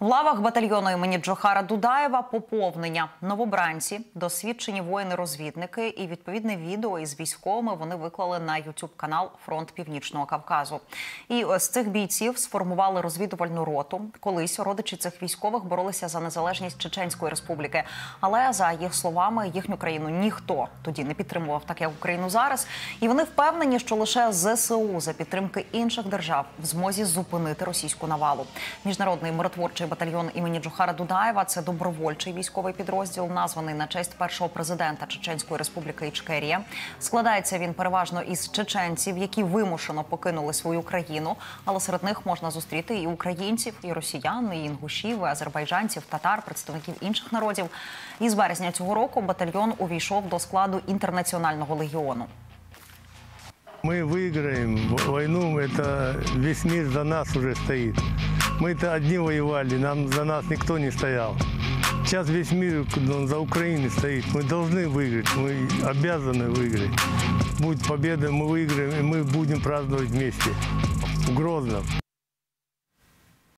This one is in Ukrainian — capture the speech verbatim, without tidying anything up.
В лавах батальйону імені Джохара Дудаєва поповнення. Новобранці, досвідчені воїни-розвідники і відповідне відео із військовими вони виклали на ютуб-канал «Фронт Північного Кавказу». І з цих бійців сформували розвідувальну роту. Колись родичі цих військових боролися за незалежність Чеченської Республіки. Але, за їх словами, їхню країну ніхто тоді не підтримував так, як Україну зараз. І вони впевнені, що лише зе се у за підтримки інших держав в змозі зупинити російську навалу. Міжнародний миротворчий батальйон імені Джохара Дудаєва – це добровольчий військовий підрозділ, названий на честь першого президента Чеченської Республіки Ічкерія. Складається він переважно із чеченців, які вимушено покинули свою країну, але серед них можна зустріти і українців, і росіян, і інгушів, і азербайджанців, татар, представників інших народів. І з березня цього року батальйон увійшов до складу Інтернаціонального легіону. Мы выиграем войну, это весь мир за нас уже стоит. Мы-то одни воевали, нам за нас никто не стоял. Сейчас весь мир за Украину стоит. Мы должны выиграть, мы обязаны выиграть. Будет победа, мы выиграем, и мы будем праздновать вместе в Грозном.